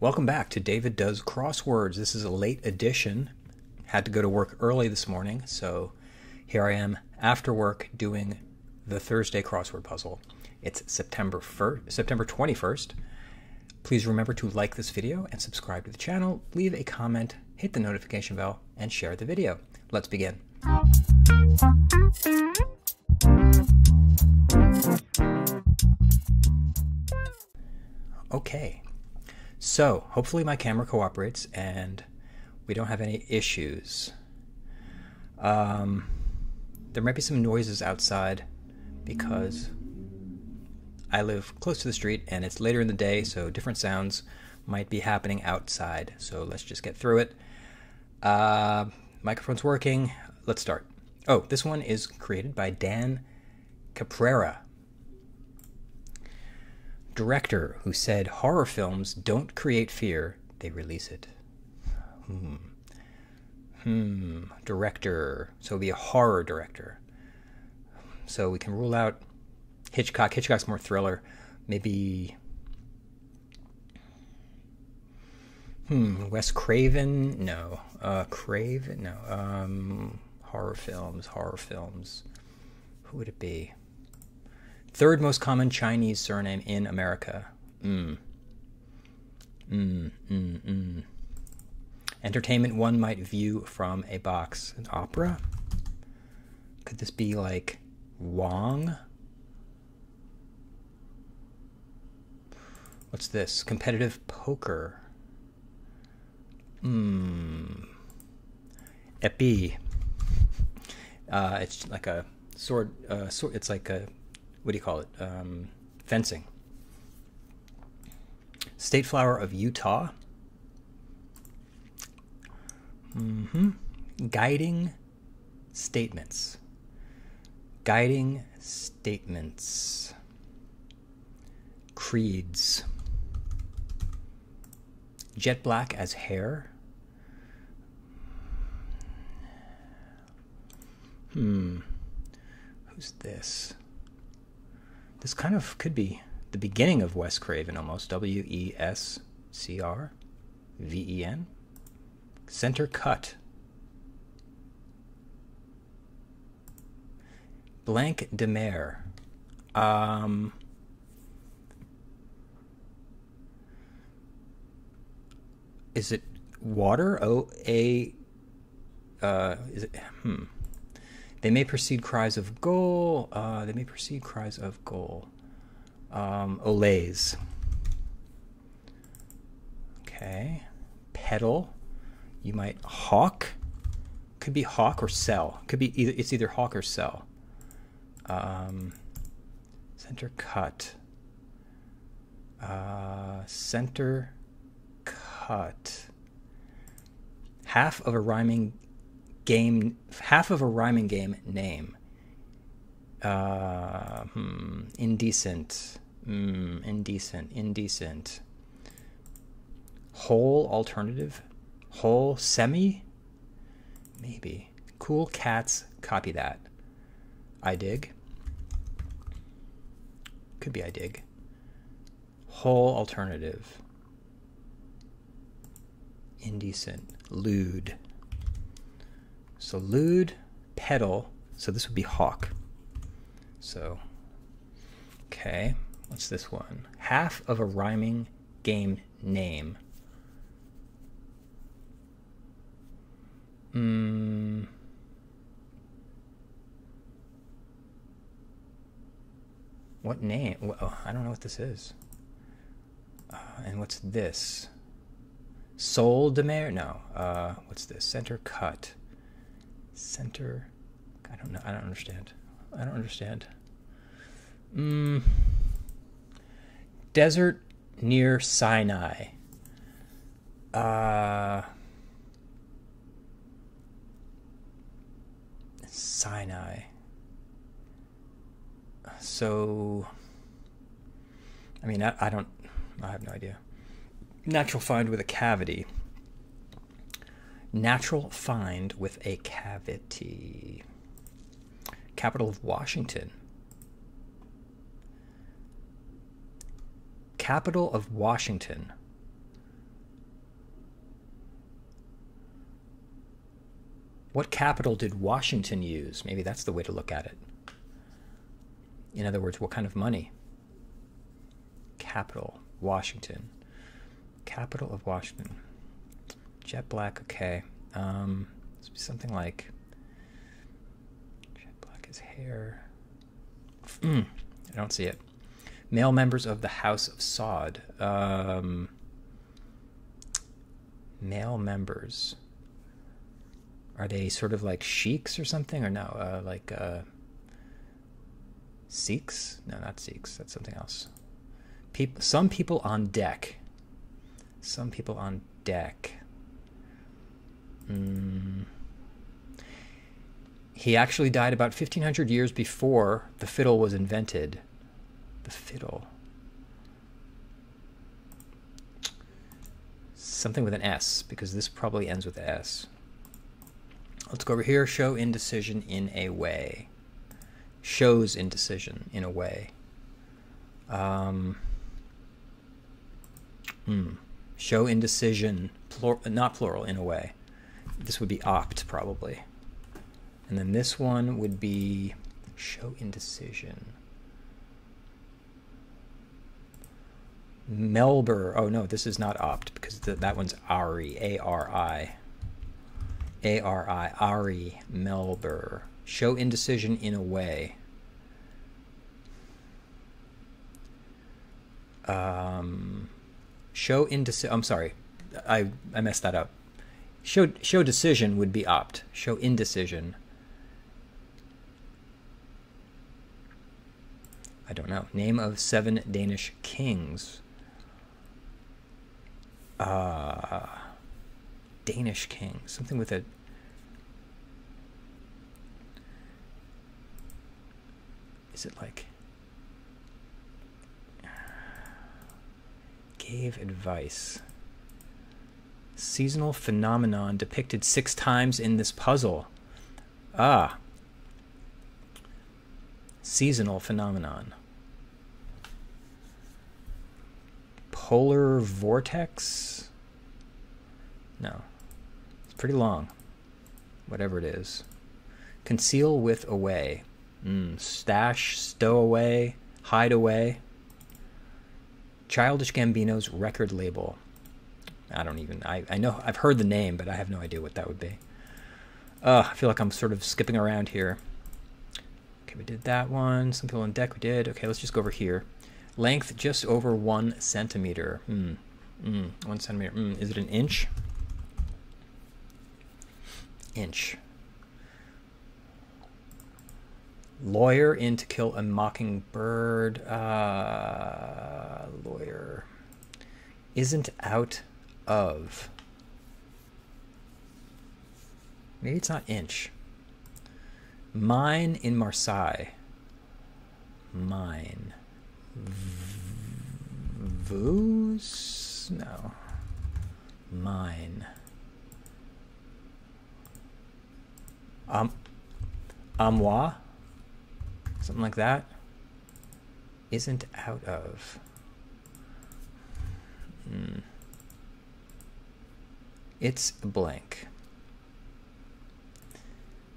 Welcome back to David Does Crosswords. This is a late edition. Had to go to work early this morning, so here I am after work doing the Thursday crossword puzzle. It's September 21st. Please remember to like this video and subscribe to the channel. Leave a comment, hit the notification bell, and share the video. Let's begin. Okay, so hopefully my camera cooperates and we don't have any issues. There might be some noises outside because I live close to the street and it's later in the day, so different sounds might be happening outside. So let's just get through it. Microphone's working. Let's start. Oh, this one is created by Dan Caprera, director who said horror films don't create fear, they release it. Director. So it'll be a horror director. So we can rule out Hitchcock. Hitchcock's more thriller. Maybe Wes Craven? No. Craven? No. Horror films. Who would it be? Third most common Chinese surname in America. Entertainment one might view from a box. An opera? Could this be like Wong? What's this? Competitive poker. Épée. It's like a sword. It's like a, what do you call it? Fencing. State flower of Utah. Guiding statements. Guiding statements. Creeds. Jet black as hair. Who's this? This kind of could be the beginning of Wes Craven almost. W-E-S-C-R-V-E-N. Center cut. Blank de mer. Is it water? They may precede cries of goal. Olays. Okay. Pedal. You might hawk. Could be hawk or sell. Could be either. It's either hawk or sell. Center cut. Center cut. Half of a rhyming game name. Indecent. Indecent. Whole alternative. Whole semi. Maybe. Cool cats. Copy that. I dig. Could be I dig. Whole alternative. Indecent. Lewd. So lewd, pedal, so this would be hawk. So, okay, what's this one? Half of a rhyming game name. What name? Well, I don't know what this is. And what's this? Sol de mer? No. What's this? Center cut. Center. I don't know. I don't understand. Desert near Sinai. Sinai. So, I mean, I have no idea. Natural find with a cavity. Natural find with a cavity. Capital of Washington. Capital of Washington. What capital did Washington use? Maybe that's the way to look at it. In other words, what kind of money? Capital, Washington. Capital of Washington. Jet black, okay. Something like... Jet black is hair. I don't see it. Male members of the House of Saud. Male members. Are they sort of like sheiks or something? Or no, like Sikhs? No, not Sikhs. That's something else. People, some people on deck. Some people on deck. He actually died about 1,500 years before the fiddle was invented. The fiddle. Something with an S, because this probably ends with S. Let's go over here. Show indecision in a way. Shows indecision in a way. Show indecision, not plural, in a way. This would be opt, probably. And then this one would be show indecision. Melber. Oh, no, this is not opt, because that one's Ari, A-R-I. A-R-I, Ari, Melber. Show indecision in a way. Show indecision, I'm sorry, I messed that up. Show decision would be opt. Show indecision. I don't know. Name of 7 Danish kings. Danish king, something with a... Is it like... Gave advice. Seasonal phenomenon depicted 6 times in this puzzle. Ah. Seasonal phenomenon. Polar vortex? No. It's pretty long. Whatever it is. Conceal with away. Stash, stow away, hide away. Childish Gambino's record label. I don't even, I know, I've heard the name, but I have no idea what that would be. I feel like I'm sort of skipping around here. Okay, we did that one. Some people on deck we did. Okay, let's just go over here. Length just over 1 centimeter. 1 centimeter. Is it an inch? Inch. Lawyer in To Kill a Mockingbird. Lawyer. Isn't out of. Maybe it's not inch. Mine in Marseille. Mine. Vos? No. Mine. Moi? Something like that. Isn't out of. It's a blank.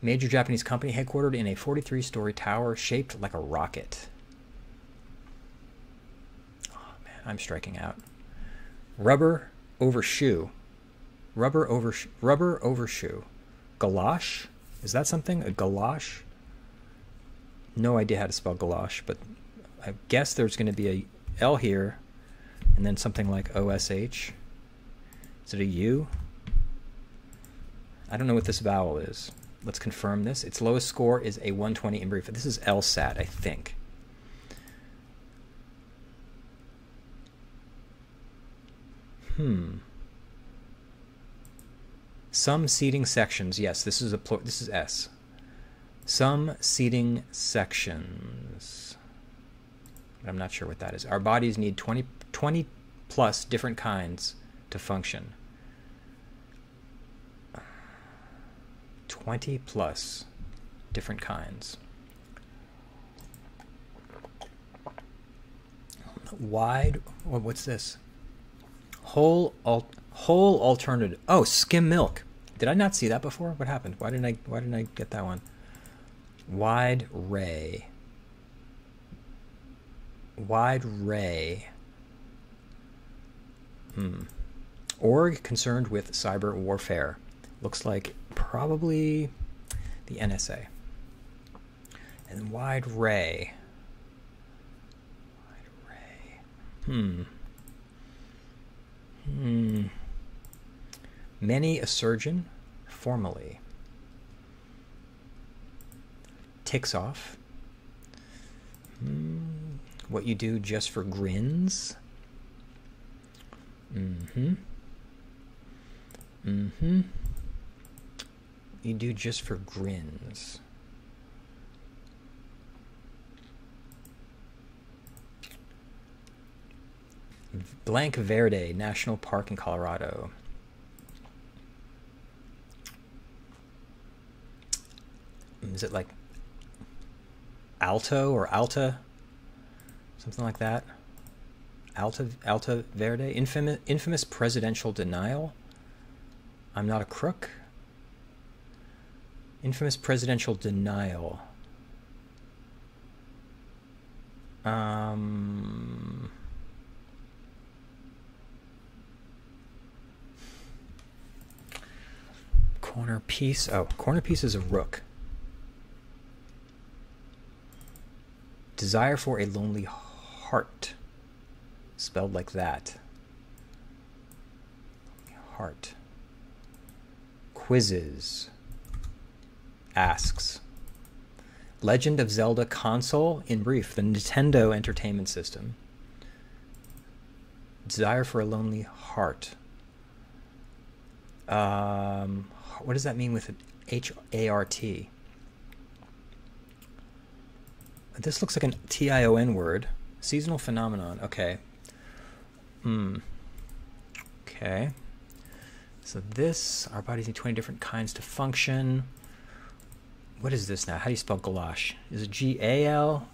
Major Japanese company headquartered in a 43-story tower shaped like a rocket. Oh man, I'm striking out. Rubber over shoe. Rubber over shoe. Galosh? Is that something? A galosh? No idea how to spell galosh, but I guess there's going to be a L here, and then something like O-S-H. Is it a U? I don't know what this vowel is. Let's confirm this. Its lowest score is a 120 in brief. This is LSAT, I think. Some seating sections. Yes, this is a plural. This is S. Some seating sections. But I'm not sure what that is. Our bodies need 20 plus different kinds to function. 20 plus different kinds. Wide, what's this? Whole alternative. Oh, skim milk. Did I not see that before? What happened? Why didn't I get that one? Wide ray. Wide ray. Org concerned with cyber warfare. Looks like probably the NSA. And then wide ray. Wide ray. Many a surgeon, formerly. Ticks off. What you do just for grins. You do just for grins. Blank Verde National Park in Colorado. Is it like Alto or Alta? Something like that. Alta Verde. Infamous presidential denial. I'm not a crook. Infamous presidential denial. Corner piece. Oh, corner piece is a rook. Desire for a lonely heart. Spelled like that. Heart. Quizzes. Asks. Legend of Zelda console, in brief, the Nintendo Entertainment System. Desire for a lonely heart. What does that mean with an H-A-R-T? This looks like an T-I-O-N word. Seasonal phenomenon. Okay. Okay. So this, our bodies need 20 different kinds to function. What is this now? How do you spell goulash? Is it G-A-L?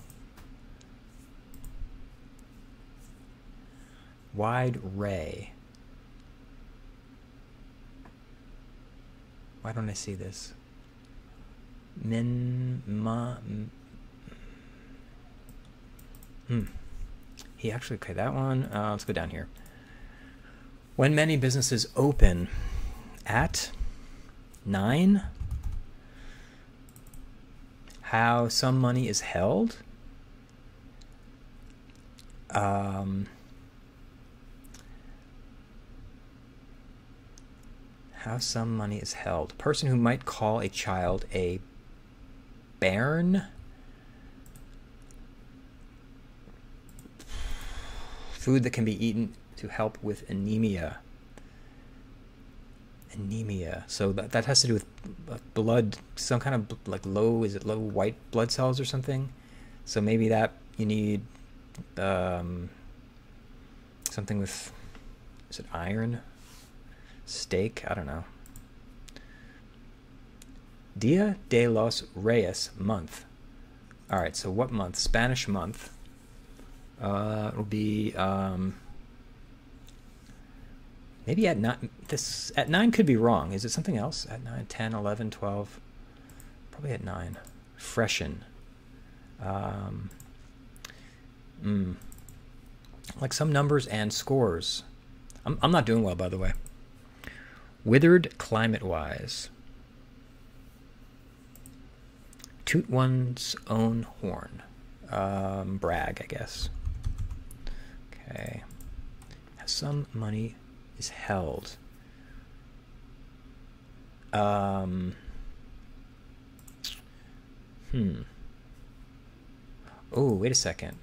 Wide ray. Why don't I see this? He actually, okay, that one. Let's go down here. When many businesses open at 9, how some money is held, how some money is held. Person who might call a child a bairn. Food that can be eaten to help with anemia. Anemia. So that has to do with blood, some kind of like low, is it low white blood cells or something? So maybe that you need something with, is it iron? Steak? I don't know. Dia de los Reyes month. All right, so what month? Spanish month. It'll be maybe at 9. This at 9 could be wrong. Is it something else? At 9, 10, 11, 12. Probably at 9. Freshen. Like some numbers and scores. I'm not doing well, by the way. Withered climate-wise. Toot one's own horn. Brag, I guess. Okay. Some money is held. Oh, wait a second.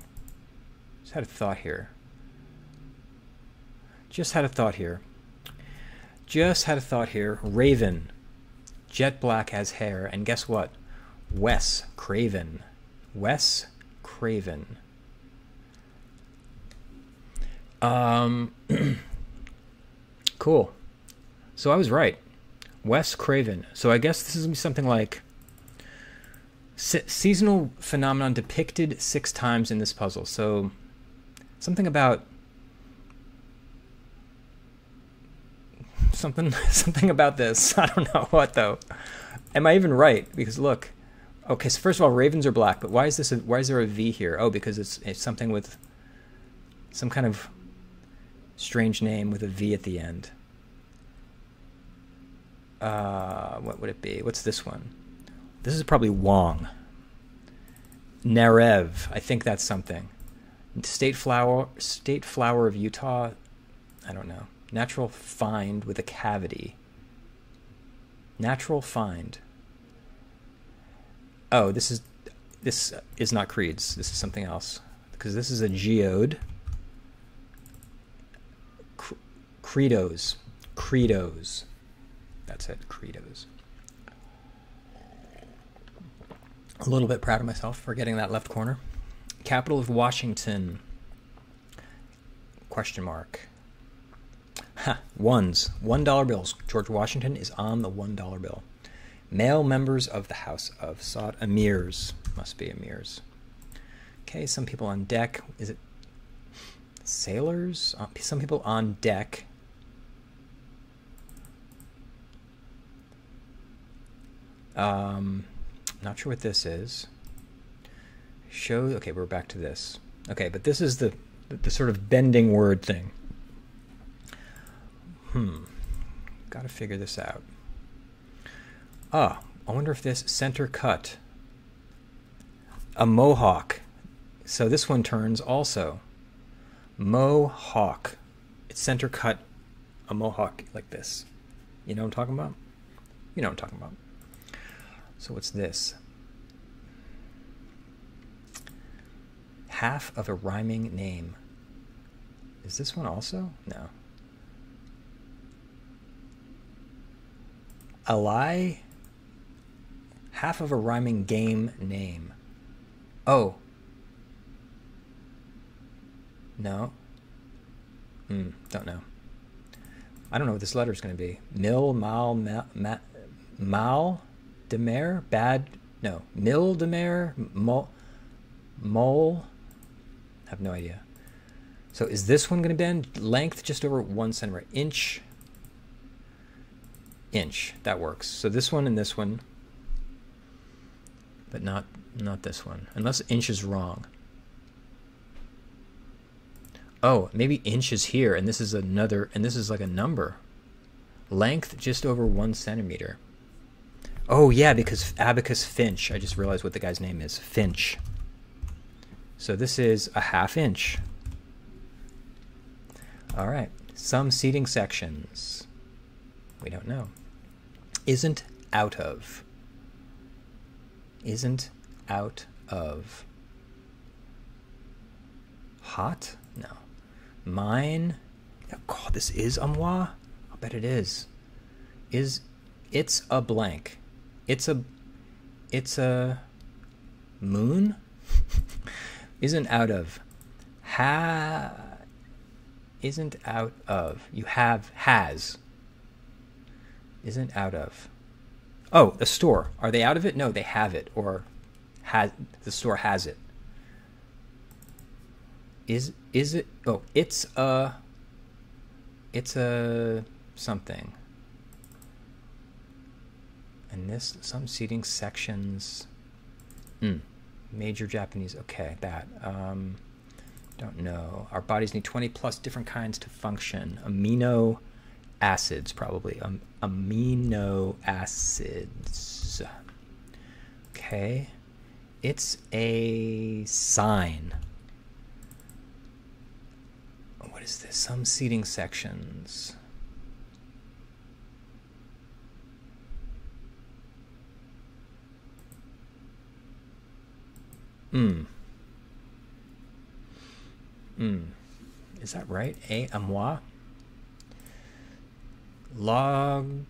Just had a thought here. Raven. Jet black as hair. And guess what? Wes Craven. Cool. So I was right. Wes Craven. So I guess this is gonna be something like seasonal phenomenon depicted 6 times in this puzzle. So something about something about this. I don't know what though. Am I even right? Because look, okay, so first of all, ravens are black, but why is this? Why is there a V here? Oh, because it's something with some kind of strange name with a V at the end. What would it be? What's this one? This is probably Wong. Narev, I think that's something. State flower of Utah. I don't know. Natural find with a cavity. Natural find. Oh, this is not creeds. This is something else, because this is a geode. Credos. That's it. Credos. A little bit proud of myself for getting that left corner. Capital of Washington. Question mark. Ha, ones. $1 bills. George Washington is on the $1 bill. Male members of the House of Saud. Emirs. Must be emirs. Okay, some people on deck. Is it sailors? Some people on deck. Not sure what this is. Show. Okay, we're back to this. Okay, but this is the sort of bending word thing. Gotta figure this out. Ah, I wonder if this center cut. A mohawk. So this one turns also. Mohawk. It's center cut. A mohawk like this. You know what I'm talking about? You know what I'm talking about. So what's this? Half of a rhyming name. Is this one also? No. A lie. Half of a rhyming game name. Oh. No. Don't know. I don't know what this letter is going to be. Mil, mal, mal. De mer, bad, no. Mil de mer, mole, have no idea. So is this one going to bend? Length just over 1 centimeter. Inch, that works. So this one and this one, but not this one. Unless inch is wrong. Oh, maybe inch is here and this is another, and this is like a number. Length just over 1 centimeter. Oh, yeah, because Abacus Finch. I just realized what the guy's name is. Finch. So this is a half inch. All right. Some seating sections. We don't know. Isn't out of. Isn't out of. Hot? No. Mine? Oh, God, this is moi? I bet it is. Is. It's a blank. It's a moon? Isn't out of. Isn't out of. You have has. Isn't out of. Oh, a store. Are they out of it? No, they have it, or has the store has it. Is it? Oh, it's a something. And this, some seating sections, major Japanese, okay, that, don't know. Our bodies need 20 plus different kinds to function. Amino acids, probably. Amino acids. Okay. It's a sign. What is this? Some seating sections. Is that right? A moi? Log.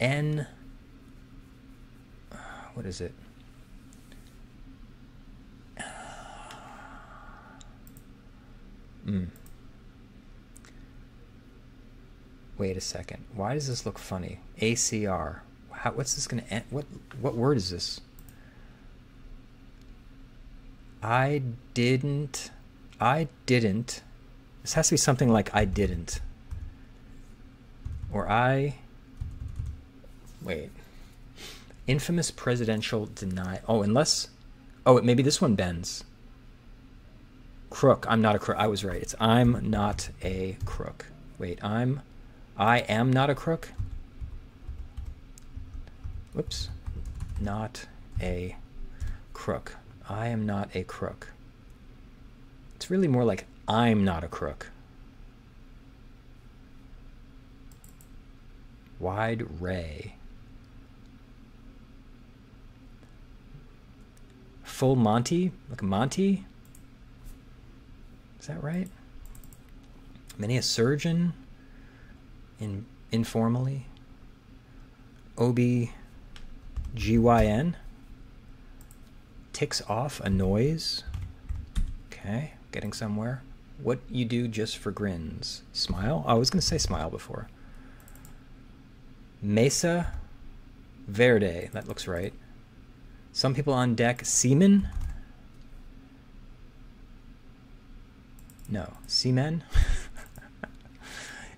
N. What is it? Wait a second. Why does this look funny? ACR. What's this going to end? What word is this? I didn't This has to be something like I didn't. Or I... Wait. Infamous presidential deny... Oh, unless... Oh, maybe this one bends. Crook. I'm not a crook. I was right. It's I'm not a crook. Wait, I am not a crook? Whoops. Not a crook. I am not a crook. It's really more like I'm not a crook. Wide Ray. Full Monty? Like Monty? Is that right? Many a surgeon? Informally? OBGYN? Ticks off a noise? Okay, getting somewhere. What you do just for grins? Smile? Oh, I was going to say smile before. Mesa Verde. That looks right. Some people on deck. Seamen? No. Seamen?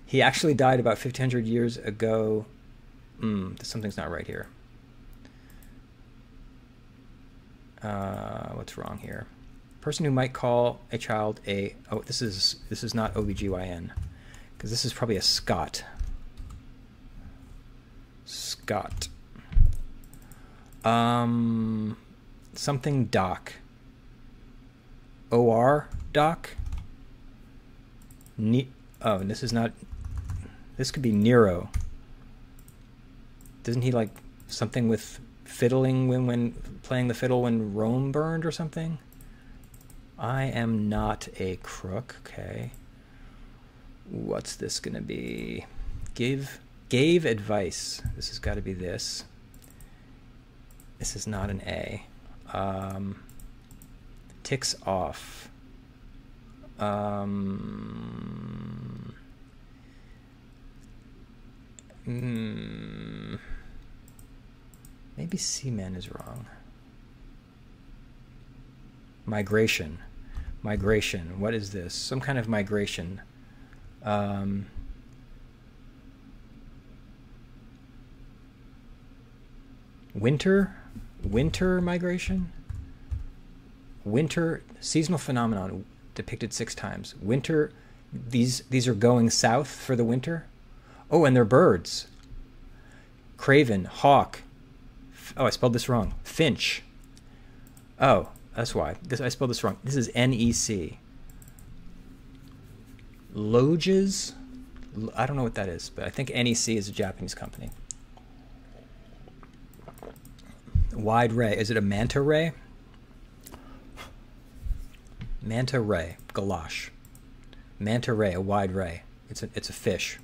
He actually died about 1,500 years ago. Something's not right here. What's wrong here? Person who might call a child a... Oh, this is not OBGYN. Because this is probably a Scot. Scot. Something doc. OR doc? Oh, and this is not... This could be Nero. Doesn't he like something with fiddling when playing the fiddle when Rome burned or something? I am not a crook. Okay. What's this gonna be? Gave advice. This has got to be this. This is not an A. Ticks off. Maybe seaman is wrong. Migration. Migration. What is this? Some kind of migration. Winter migration? Winter, seasonal phenomenon depicted 6 times. Winter, these are going south for the winter. Oh, and they're birds. Craven, hawk. Oh, I spelled this wrong. Finch. Oh, that's why. I spelled this wrong. This is N-E-C. Loges? I don't know what that is, but I think NEC is a Japanese company. Wide ray. Is it a manta ray? Manta ray. Galosh. Manta ray, a wide ray. It's a fish.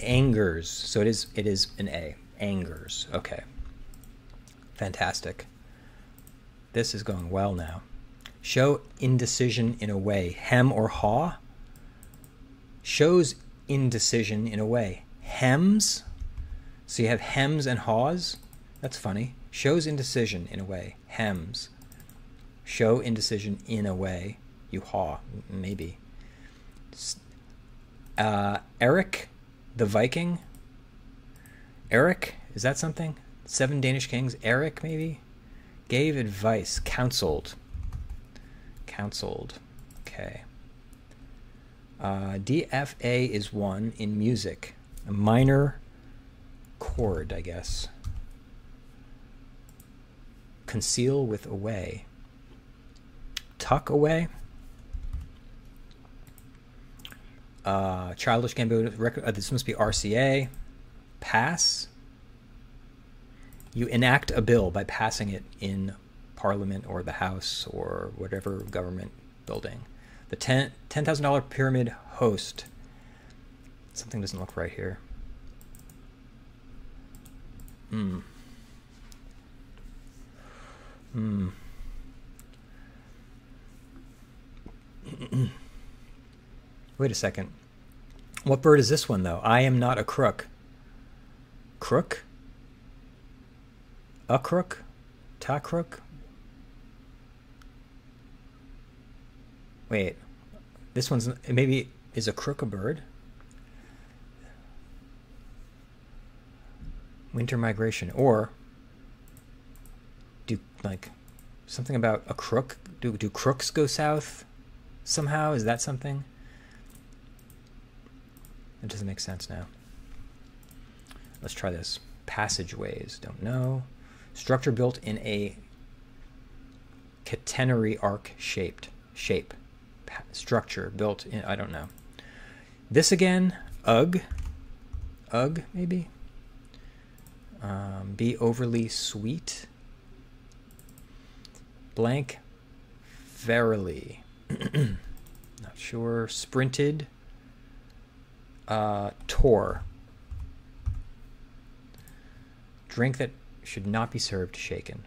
Angers. So it is an A. Angers. Okay. Fantastic. This is going well now. Show indecision in a way. Hem or haw? Shows indecision in a way. Hems? So you have hems and haws? That's funny. Shows indecision in a way. Hems. Show indecision in a way. You haw. Maybe. Eric the Viking? Eric? Is that something? 7 Danish kings. Eric, maybe? Gave advice. Counseled. Counseled. Okay. DFA is 1 in music. A minor chord, I guess. Conceal with away. Tuck away. Childish Gambino record. This must be RCA. Pass. You enact a bill by passing it in Parliament or the House or whatever government building. The $10,000 pyramid host. Something doesn't look right here. Wait a second. What bird is this one, though? I am not a crook. Crook? A crook? Ta crook? Wait. This one's maybe is a crook a bird? Winter migration, or do like something about a crook? Do crooks go south somehow? Is that something? It doesn't make sense now. Let's try this. Passageways, don't know. Structure built in a catenary arc shape. Structure built in, I don't know. This again, ugh maybe. Be overly sweet. Blank, verily. Not sure. Sprinted, tore. Drink that should not be served shaken.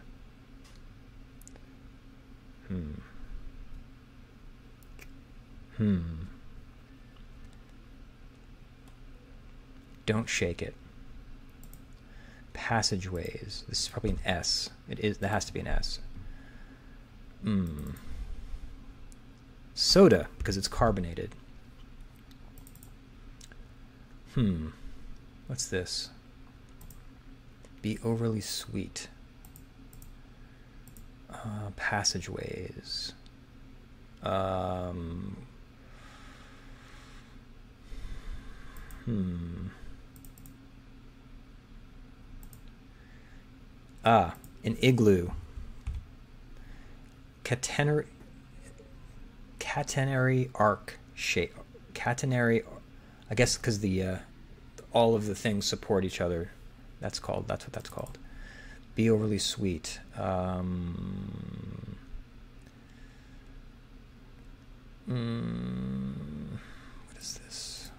Don't shake it. Passageways. This is probably an S. It is. That has to be an S. Soda, because it's carbonated. What's this? Be overly sweet. Passageways. Ah, an igloo. Catenary arc shape. Catenary, I guess, because the all of the things support each other. That's what that's called. Be overly sweet. What is this?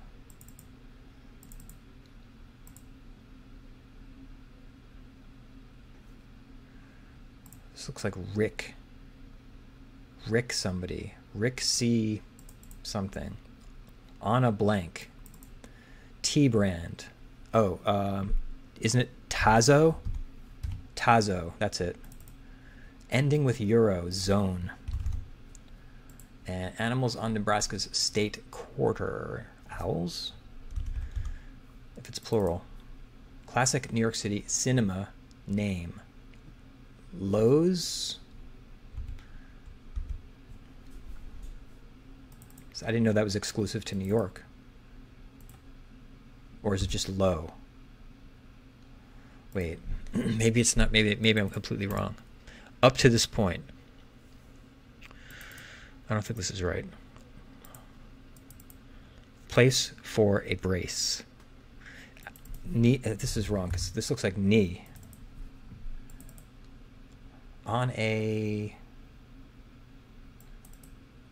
This looks like Rick. Rick somebody. Rick C something. On a blank. Tea brand. Oh, isn't it Tazo? Tazo, that's it. Ending with Euro, zone. And animals on Nebraska's state quarter. Owls? If it's plural. Classic New York City cinema name. Lowe's? So I didn't know that was exclusive to New York. Or is it just Lowe? Wait, maybe it's not, maybe I'm completely wrong. Up to this point. I don't think this is right. Place for a brace. Knee, this is wrong because this looks like knee. On a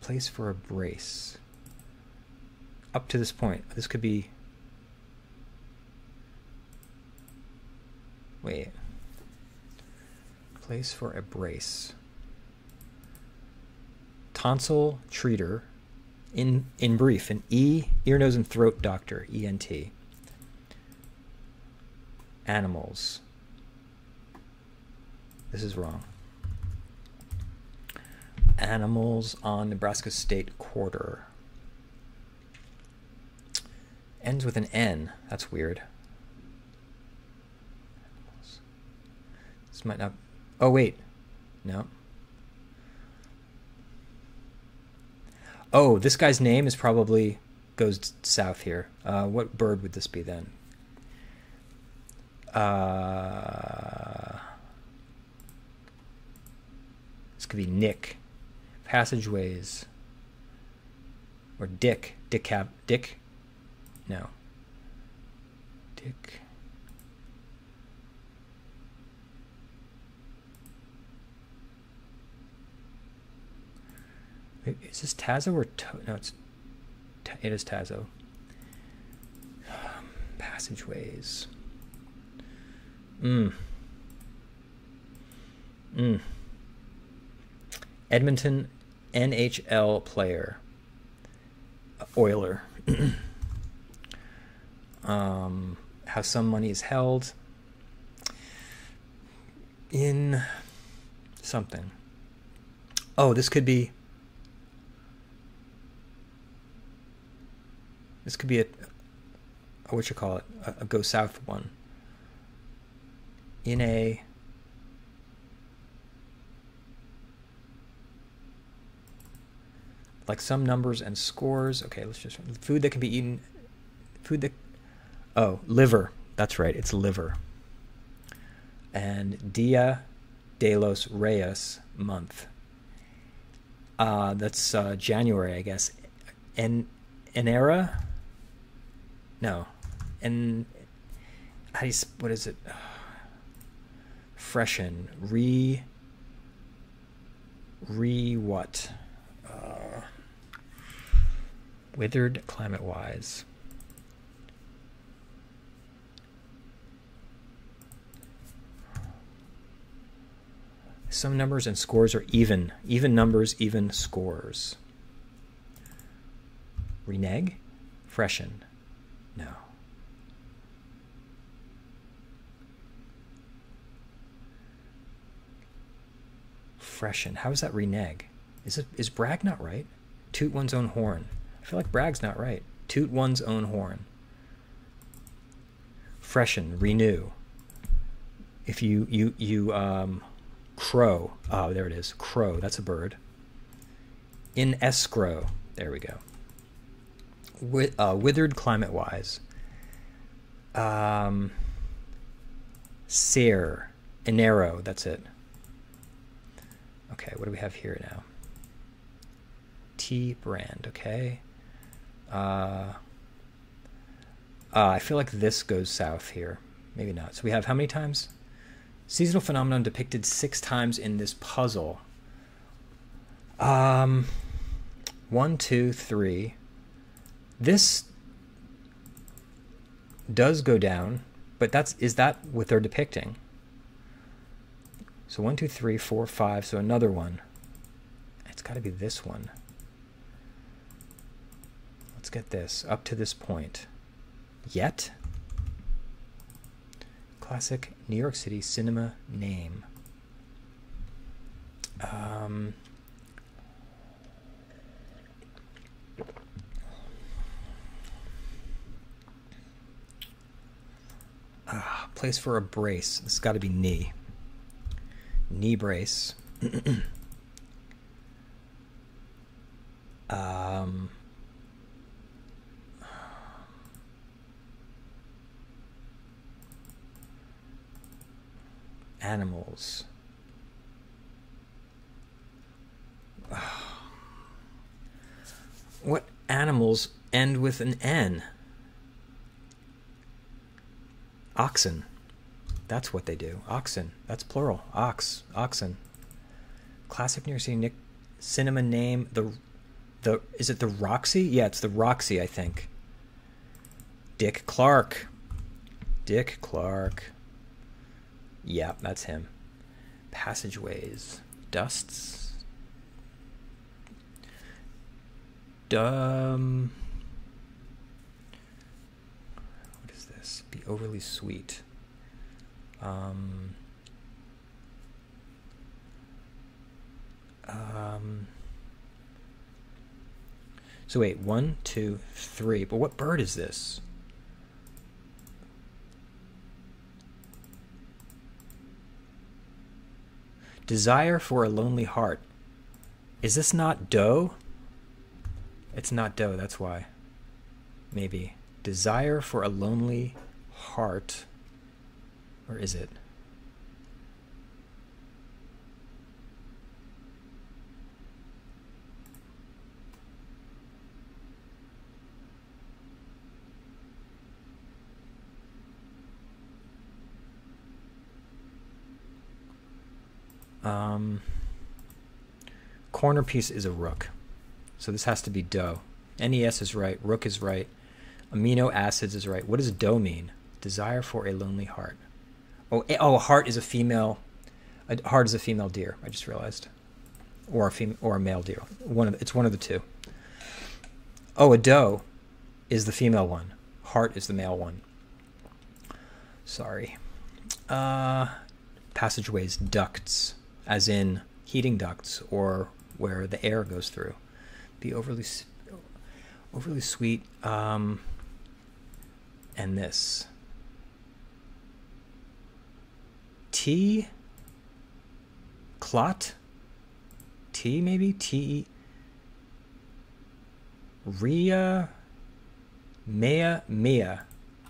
place for a brace. Up to this point, this could be. Wait. Place for a brace. Tonsil treater, in brief, an ear, nose, and throat doctor, ENT. Animals. This is wrong. Animals on Nebraska state quarter. Ends with an N. That's weird. Animals. This might not. Oh wait, no. Oh, this guy's name is probably goes south here. What bird would this be then? This could be Nick. Passageways. Or Dick. Dick? No. Dick. Is this Tazo or no? It is Tazo. Passageways. Edmonton NHL player. Oiler. How some money is held in something. Oh, this could be. This could be a what you call it, a go south one. In a like some numbers and scores. Okay, let's just food that can be eaten. Food that, oh, liver. That's right, it's liver. And Dia de los Reyes month. That's January, I guess. Enera? No. How do you, what is it? Freshen. What? Withered climate-wise. Some numbers and scores are even. Even numbers, even scores. Reneg? Freshen. No. Freshen. How is that reneg? Is brag not right? Toot one's own horn. I feel like brag's not right. Toot one's own horn. Freshen. Renew. If you crow. Oh, there it is. Crow. That's a bird. In escrow. There we go. Withered climate-wise. Sear. Enero. That's it. Okay, what do we have here now? Tea brand. Okay. I feel like this goes south here. Maybe not. So we have how many times? Seasonal phenomenon depicted 6 times in this puzzle. 1, 2, 3. This does go down, but is that what they're depicting? So 1, 2, 3, 4, 5. So another one. It's got to be this one. Let's get this up to this point. Yet. Classic New York City cinema name. Place for a brace. This has got to be knee. Knee brace. Animals. What animals end with an N? Oxen. That's what they do. Oxen. That's plural. Ox. Oxen. Classic New York City cinema name. The is it the Roxy? Yeah, it's the Roxy, I think. Dick Clark. Dick Clark. Yeah, that's him. Passageways. Dusts. What is this? Be overly sweet. So wait, 1, 2, 3. But what bird is this? Desire for a lonely heart. Is this not doe? It's not doe, that's why. Maybe. Desire for a lonely heart. Or is it? Corner piece is a rook. So this has to be doe. NES is right. Rook is right. Amino acids is right. What does doe mean? Desire for a lonely heart. Oh, a heart is a female. A heart is a female deer. I just realized, or a male deer. It's one of the two. Oh, a doe is the female one. Heart is the male one. Sorry. Passageways, ducts, as in heating ducts or where the air goes through. Be overly overly sweet, and this T clot T maybe T Ria Mea Mea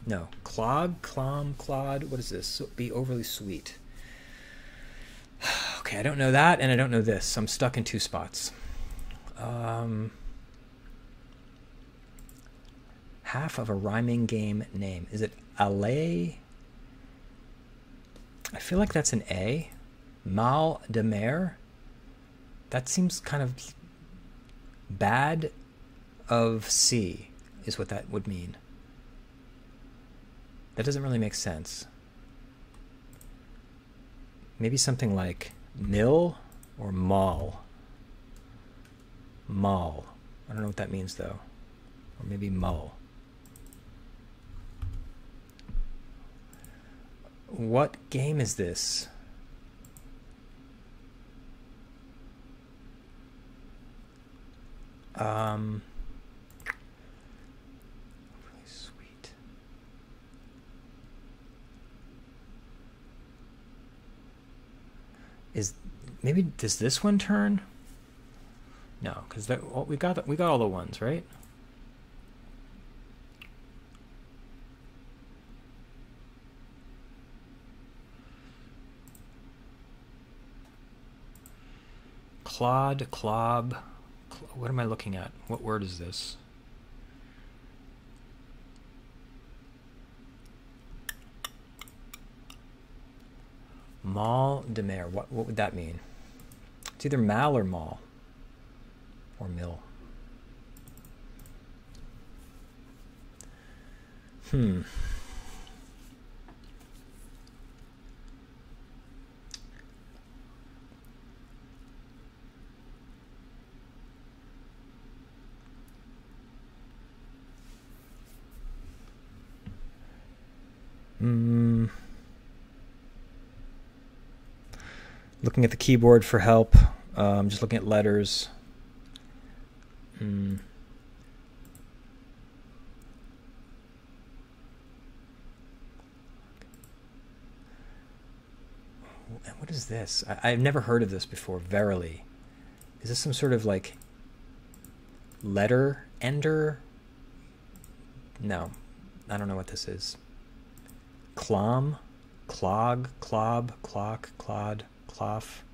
no clog clom clod. What is this? Be overly sweet. Okay, I don't know that, and I don't know this. I'm stuck in two spots. Half of a rhyming game name. Is it Alley? I feel like that's an A. Mal de Mer? That seems kind of bad of C is what that would mean. That doesn't really make sense. Maybe something like mill or mall. Mall. I don't know what that means though. Or maybe mull. What game is this? Really sweet. Is maybe does this one turn? No, because well, we got all the ones, right? Clod, clob, what am I looking at? What word is this? Mal de mer, what would that mean? It's either mal or mall, or mill. Looking at the keyboard for help. I'm just looking at letters. What is this? I've never heard of this before. Verily. Is this some sort of like letter ender? No. I don't know what this is. Clom, clog, clob, clock, clod, cloth,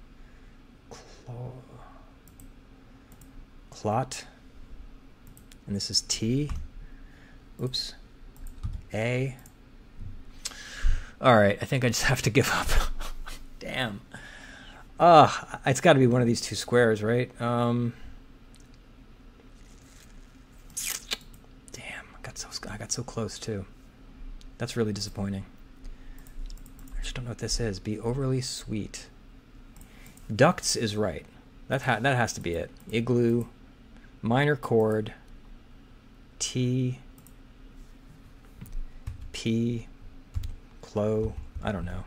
clot, and this is T. Oops. A. All right, I think I just have to give up. Damn. It's got to be one of these two squares, right? Damn, I got so close too. That's really disappointing. I just don't know what this is. Be overly sweet. Ducts is right. That has to be it. Igloo, minor chord, T, P, clo. I don't know.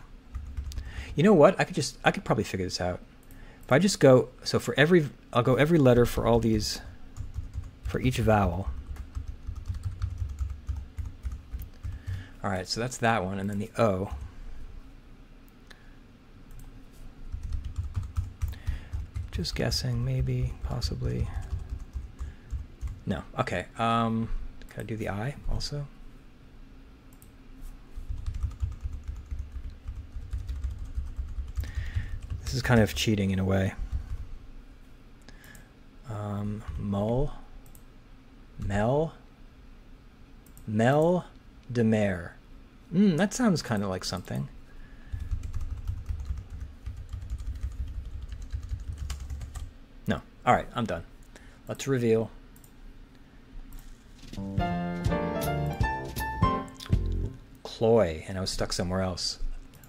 You know what? I could probably figure this out. If I just go, so for every, I'll go every letter for all these, for each vowel. All right, so that's that one, and then the O. Just guessing, maybe, possibly. No, okay. Can I do the I also? This is kind of cheating in a way. Mul, mel, mel, de mer. That sounds kind of like something. No. All right, I'm done. Let's reveal. Cloy, and I was stuck somewhere else.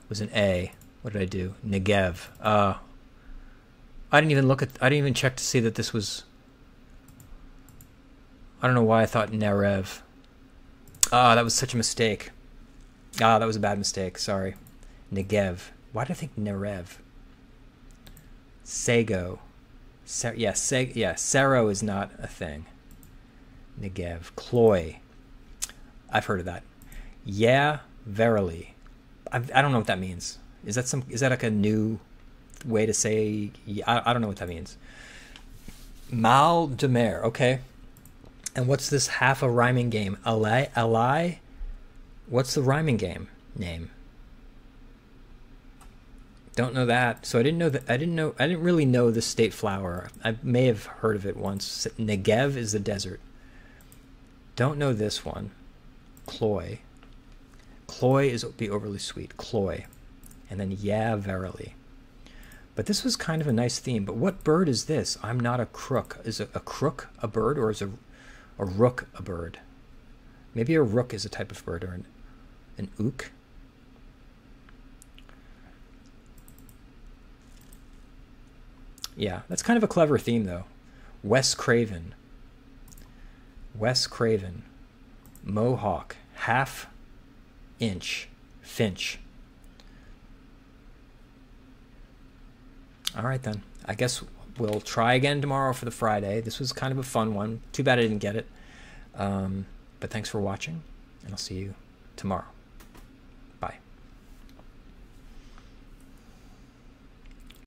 It was an A. What did I do? Negev. I didn't even check to see that this was. I don't know why I thought Nerev. That was such a mistake. That was a bad mistake. Sorry. Negev. Why do I think Nerev? Sago. Yeah, Sero is not a thing. Negev. Cloy. I've heard of that. Yeah, verily. I don't know what that means. Is that some? Is that like a new way to say? Yeah, I don't know what that means. Mal de mer. Okay. And what's this half a rhyming game? Ally? What's the rhyming game name? Don't know that. So I didn't know that. I didn't really know the state flower. I may have heard of it once. Negev is the desert. Don't know this one. Cloy. Cloy is be overly sweet. Cloy. And then yeah, verily. But this was kind of a nice theme. But what bird is this? I'm not a crook. Is a crook a bird, or is a rook a bird? Maybe a rook is a type of bird, or an ook. Yeah, that's kind of a clever theme, though. Wes Craven. Wes Craven. Mohawk. Half inch. Finch. All right, then. I guess we'll try again tomorrow for the Friday. This was kind of a fun one. Too bad I didn't get it. But thanks for watching, and I'll see you tomorrow.